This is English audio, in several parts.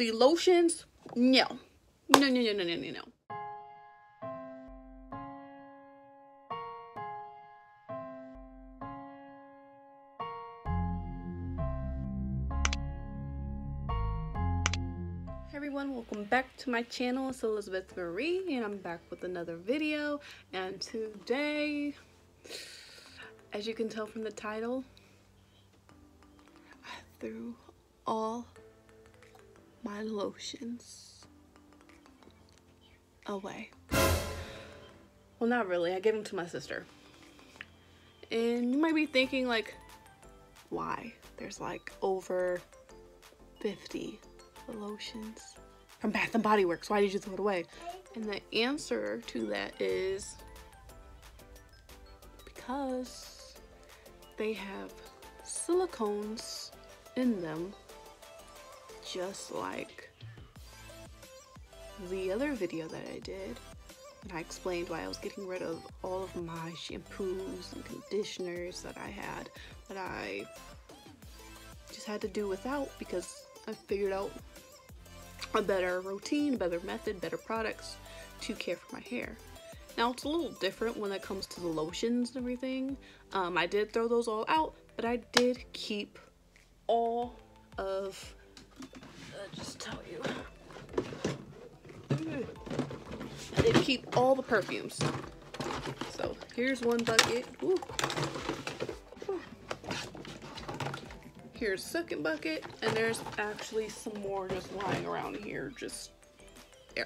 the lotions, no. Welcome back to my channel. It's Elizabeth Marie and I'm back with another video, and today, as you can tell from the title, I threw all my lotions away. Well, not really, I gave them to my sister. And you might be thinking, like, why? There's like over 50 lotions from Bath and Body Works. Why did you throw it away? And the answer to that is because they have silicones in them, just like the other video that I did when I explained why I was getting rid of all of my shampoos and conditioners that I had, that I just had to do without because I figured out a better routine, better method, better products to care for my hair. Now it's a little different when it comes to the lotions and everything. I did throw those all out, but I did keep all of, I'll just tell you, I did keep all the perfumes. So here's one bucket. Ooh. Ooh. Here's second bucket, and there's actually some more just lying around here, just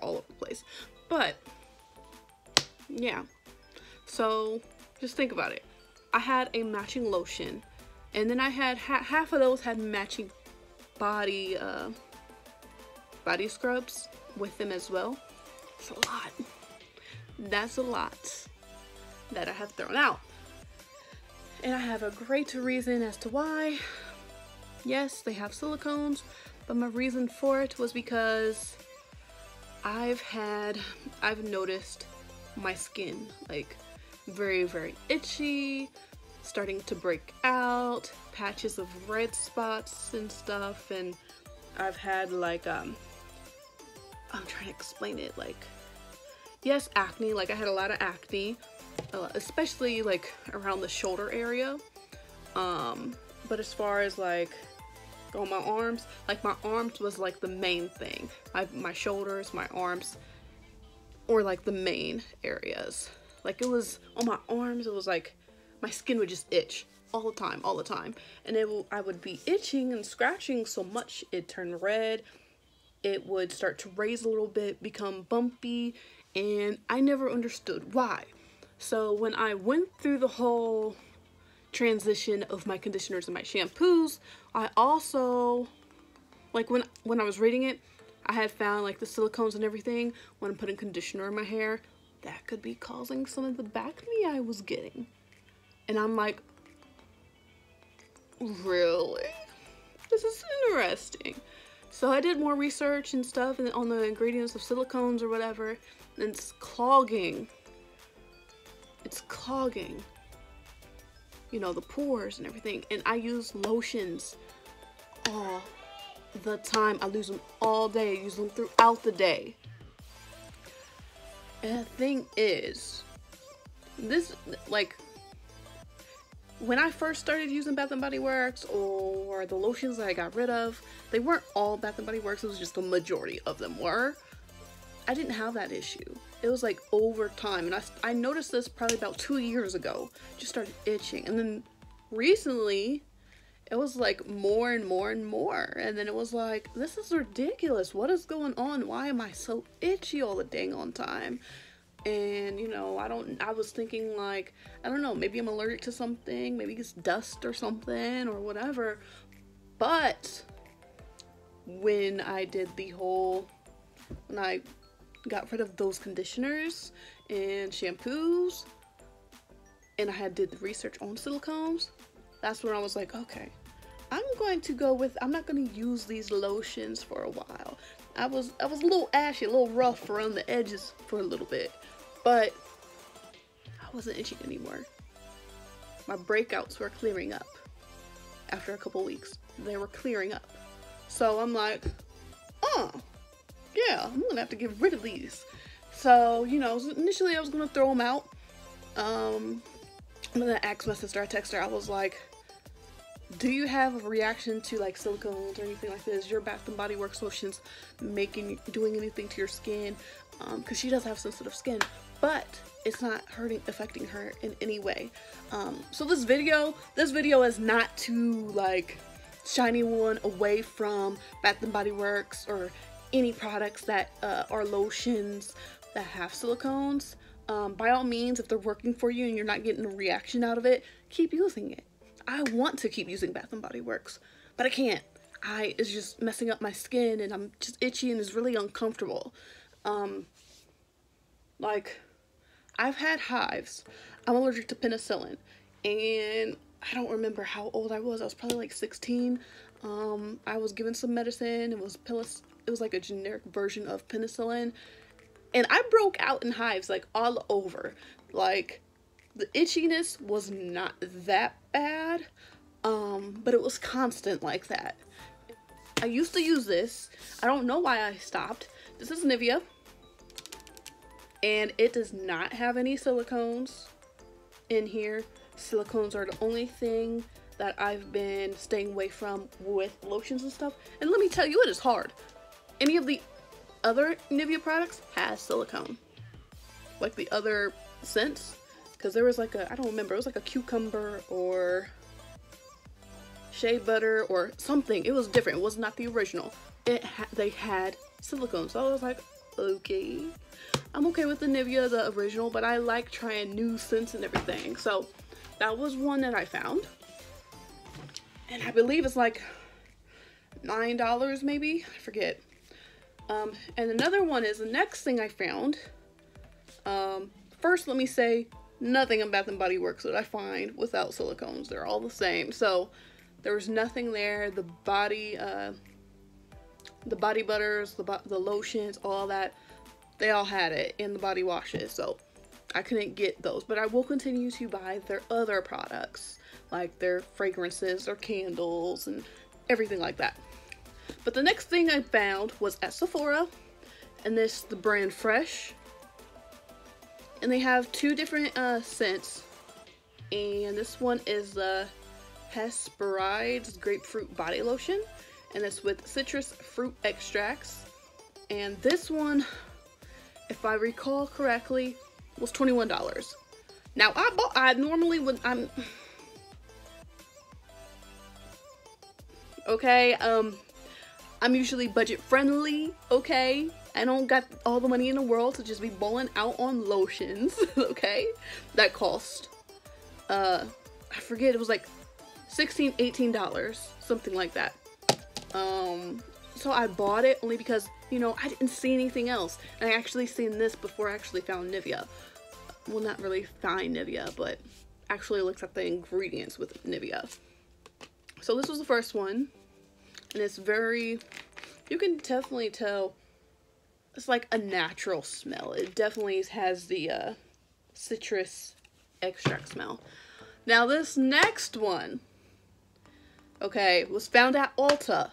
all over the place. But yeah, so just think about it. I had a matching lotion, and then I had half of those had matching body body scrubs with them as well. It's a lot. That's a lot that I have thrown out, and I have a great reason as to why. Yes, they have silicones, but my reason for it was because I've noticed my skin, like, very, very itchy, starting to break out, patches of red spots and stuff, and I've had, like, I'm trying to explain it, like, yes, acne, like, I had a lot of acne, especially, like, around the shoulder area, but as far as, like, on my arms, like, my arms was like the main thing. My shoulders, my arms, or like the main areas. Like, it was on my arms, it was like my skin would just itch all the time, and I would be itching and scratching so much it turned red. It would start to raise a little bit, become bumpy, and I never understood why. So when I went through the whole transition of my conditioners and my shampoos, I also, like, when I was reading it, I had found, like, the silicones and everything when I'm putting conditioner in my hair, that could be causing some of the back knee I was getting. And I'm like, really? This is interesting. So I did more research and stuff and on the ingredients of silicones or whatever, and it's clogging, you know, the pores and everything. And I use lotions all the time. I use them all day. I use them throughout the day. And the thing is, this, like, when I first started using Bath and Body Works or the lotions that I got rid of, they weren't all Bath and Body Works. It was just the majority of them were. I didn't have that issue. It was like over time, and I noticed this probably about 2 years ago, just started itching, and then recently it was like more and more and more, and then it was like, this is ridiculous, what is going on, why am I so itchy all the dang on time? And, you know, I was thinking, like, I don't know, maybe I'm allergic to something, maybe it's dust or something or whatever. But when I did the whole, when I got rid of those conditioners and shampoos, and I had did the research on silicones, that's when I was like, okay, I'm not going to use these lotions for a while. I was a little ashy, a little rough around the edges for a little bit, but I wasn't itching anymore. My breakouts were clearing up. After a couple weeks, they were clearing up. So I'm like, oh, huh, yeah, I'm gonna have to get rid of these. So, you know, initially I was gonna throw them out. And then I asked my sister, I texted her, I was like, do you have a reaction to like silicones or anything like this? Is your Bath and Body Works lotions doing anything to your skin? Because she does have sensitive skin, but it's not affecting her in any way. So this video is not to like shine anyone away from Bath and Body Works or any products that are lotions that have silicones. By all means, if they're working for you and you're not getting a reaction out of it, keep using it. I want to keep using Bath and Body Works, but I can't. It's just messing up my skin and I'm just itchy and it's really uncomfortable. Like, I've had hives. I'm allergic to penicillin, and I don't remember how old I was. I was probably like 16. I was given some medicine. It was like a generic version of penicillin. And I broke out in hives, like, all over. Like, the itchiness was not that bad, but it was constant like that. I used to use this. I don't know why I stopped. This is Nivea, and it does not have any silicones in here. Silicones are the only thing that I've been staying away from with lotions and stuff. And let me tell you, it is hard. Any of the other Nivea products has silicone, like the other scents, because there was like a, I don't remember, it was like a cucumber or shea butter or something. It was different. It was not the original. They had silicone. So I was like, okay, I'm okay with the Nivea, the original, but I like trying new scents and everything. So that was one that I found, and I believe it's like $9 maybe, I forget. And another one is the next thing I found. First, let me say, nothing in Bath and Body Works that I find without silicones. They're all the same. So there was nothing there. The body butters, the lotions, all that, they all had it, and the body washes. So I couldn't get those, but I will continue to buy their other products, like their fragrances or candles and everything like that. But the next thing I found was at Sephora, and this is the brand Fresh, and they have two different scents, and this one is the Hesperides Grapefruit Body Lotion, and it's with citrus fruit extracts, and this one, if I recall correctly, was $21. Now I normally would, I'm usually budget friendly, okay? I don't got all the money in the world to just be balling out on lotions, okay? That cost, I forget, it was like $16, $18, something like that. So I bought it only because, you know, I didn't see anything else. And I actually seen this before I actually found Nivea. Well, not really find Nivea, but actually looked at the ingredients with Nivea. So this was the first one. And it's very, you can definitely tell, it's like a natural smell. It definitely has the citrus extract smell. Now this next one, okay, was found at Ulta.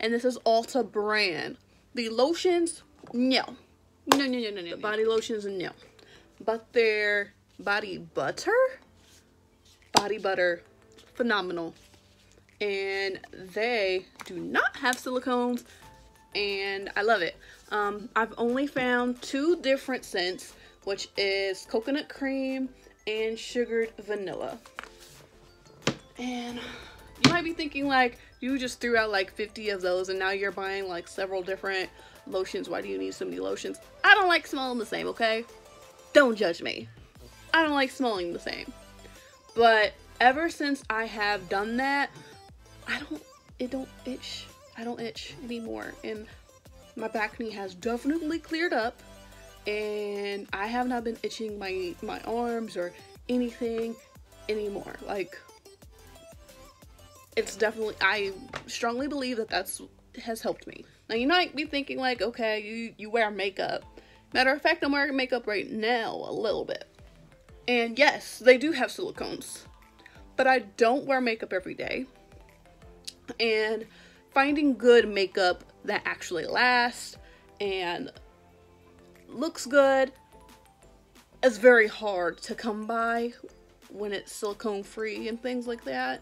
And this is Ulta brand. The lotions, no. No. The body lotions, no. But their body butter, phenomenal. And they do not have silicones, and I love it. I've only found two different scents, which is coconut cream and sugared vanilla. And you might be thinking, like, you just threw out like 50 of those and now you're buying like several different lotions. Why do you need so many lotions? I don't like smelling the same, okay? Don't judge me. I don't like smelling the same. But ever since I have done that, I don't itch anymore, and my back knee has definitely cleared up, and I have not been itching my arms or anything anymore. Like, it's definitely, I strongly believe that that's has helped me. Now you might be thinking, like, okay, you wear makeup. Matter of fact, I'm wearing makeup right now a little bit, and yes, they do have silicones, but I don't wear makeup every day. And finding good makeup that actually lasts and looks good is very hard to come by when it's silicone free and things like that.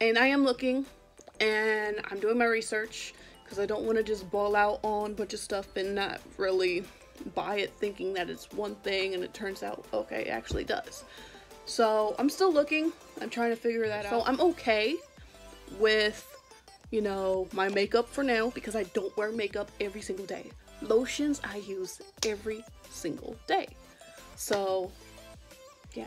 And I am looking and I'm doing my research because I don't want to just ball out on a bunch of stuff and not really buy it thinking that it's one thing and it turns out, okay, it actually does. So I'm still looking. I'm trying to figure that out. So I'm okay with, you know, my makeup for now because I don't wear makeup every single day. Lotions I use every single day. So yeah,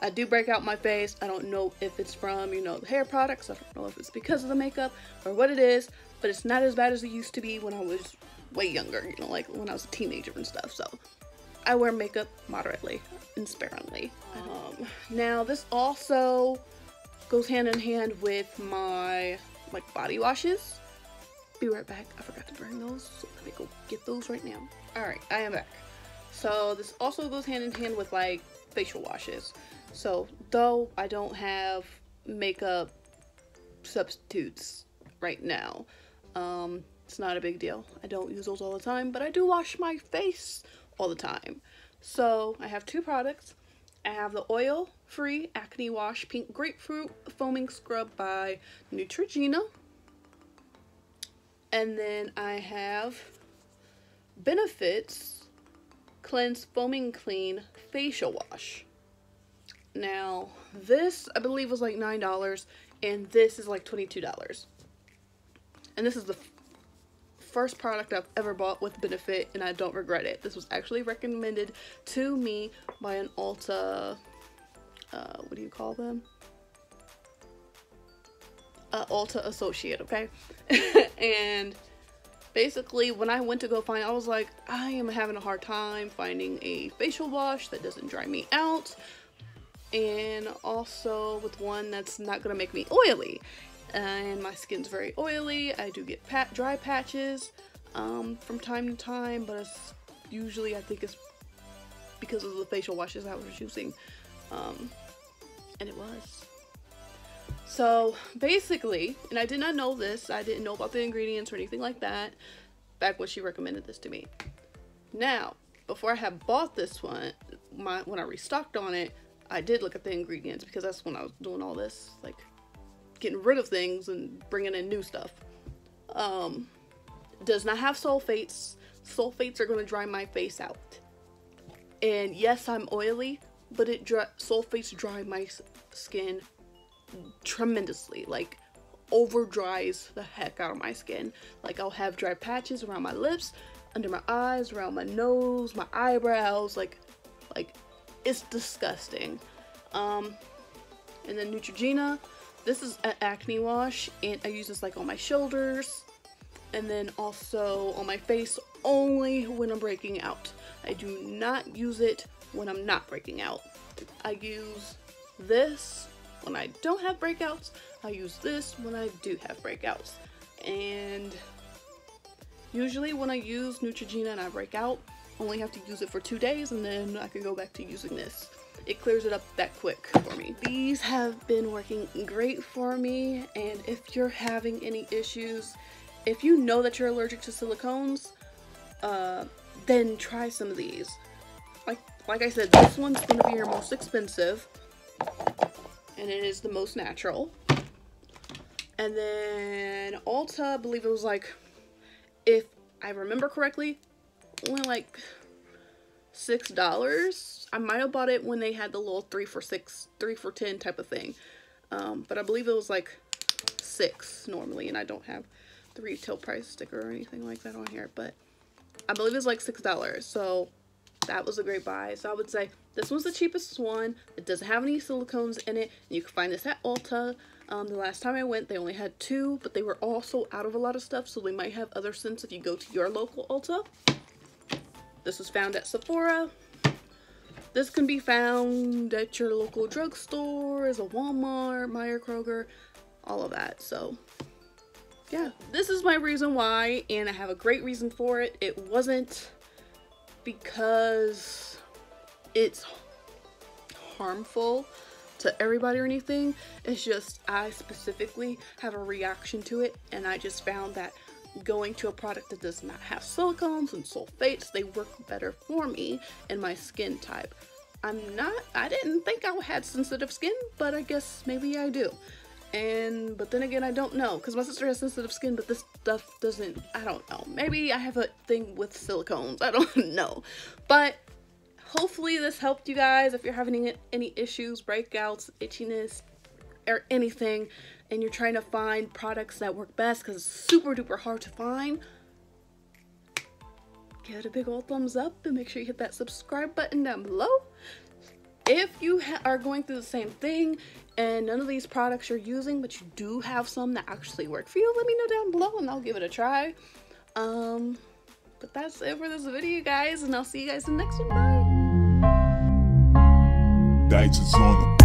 I do break out my face. I don't know if it's from, you know, the hair products. I don't know if it's because of the makeup or what it is, but it's not as bad as it used to be when I was way younger, you know, like when I was a teenager and stuff. So I wear makeup moderately and sparingly. Now this also goes hand in hand with my like body washes. Be right back. I forgot to bring those, so let me go get those right now. All right, I am back. So this also goes hand in hand with like facial washes. So though I don't have makeup substitutes right now, it's not a big deal. I don't use those all the time, but I do wash my face all the time. So I have two products. I have the oil-free acne wash pink grapefruit foaming scrub by Neutrogena. And then I have Benefit's Cleanse Foaming Clean Facial Wash. Now this I believe was like $9 and this is like $22. And this is the first product I've ever bought with Benefit and I don't regret it. This was actually recommended to me by an Ulta, what do you call them? Ulta associate, okay? And basically when I went to go find, I was like, I am having a hard time finding a facial wash that doesn't dry me out and also with one that's not gonna make me oily. And my skin's very oily. I do get dry patches from time to time, but it's usually, I think it's because of the facial washes I was using, and it was. So basically, and I did not know this, I didn't know about the ingredients or anything like that back when she recommended this to me. Now, before I had bought this one, when I restocked on it, I did look at the ingredients because that's when I was doing all this, like, getting rid of things and bringing in new stuff. Does not have sulfates. Sulfates are going to dry my face out. And yes, I'm oily, but sulfates dry my skin tremendously. Like, over dries the heck out of my skin. Like, I'll have dry patches around my lips, under my eyes, around my nose, my eyebrows. Like it's disgusting. And then Neutrogena. This is an acne wash and I use this like on my shoulders and then also on my face only when I'm breaking out. I do not use it when I'm not breaking out. I use this when I don't have breakouts. I use this when I do have breakouts. And usually when I use Neutrogena and I break out, I only have to use it for 2 days and then I can go back to using this. It clears it up that quick for me. These have been working great for me, and if you're having any issues, if you know that you're allergic to silicones, then try some of these. Like I said, this one's going to be your most expensive, and it is the most natural. And then Ulta, I believe it was like, if I remember correctly, only like $6. I might have bought it when they had the little 3 for $6, 3 for $10 type of thing, but I believe it was like $6 normally, and I don't have the retail price sticker or anything like that on here, but I believe it's like $6. So that was a great buy. So I would say this one's the cheapest one. It doesn't have any silicones in it, and you can find this at Ulta. The last time I went, they only had 2, but they were also out of a lot of stuff, so they might have other scents if you go to your local Ulta. This was found at Sephora. This can be found at your local drugstore, as a Walmart, Meijer, Kroger, all of that. So yeah, this is my reason why, and I have a great reason for it. It wasn't because it's harmful to everybody or anything. It's just I specifically have a reaction to it, and I just found that going to a product that does not have silicones and sulfates. They work better for me and my skin type. I didn't think I had sensitive skin, but I guess maybe I do. But then again, I don't know, because my sister has sensitive skin, but this stuff doesn't. I don't know. Maybe I have a thing with silicones. I don't know. But hopefully this helped you guys. If you're having any issues, breakouts, itchiness, or anything, and you're trying to find products that work best, because it's super duper hard to find, give it a big old thumbs up and make sure you hit that subscribe button down below. If you are going through the same thing and none of these products you're using, but you do have some that actually work for you, let me know down below and I'll give it a try. But that's it for this video, guys, and I'll see you guys in the next one. Bye.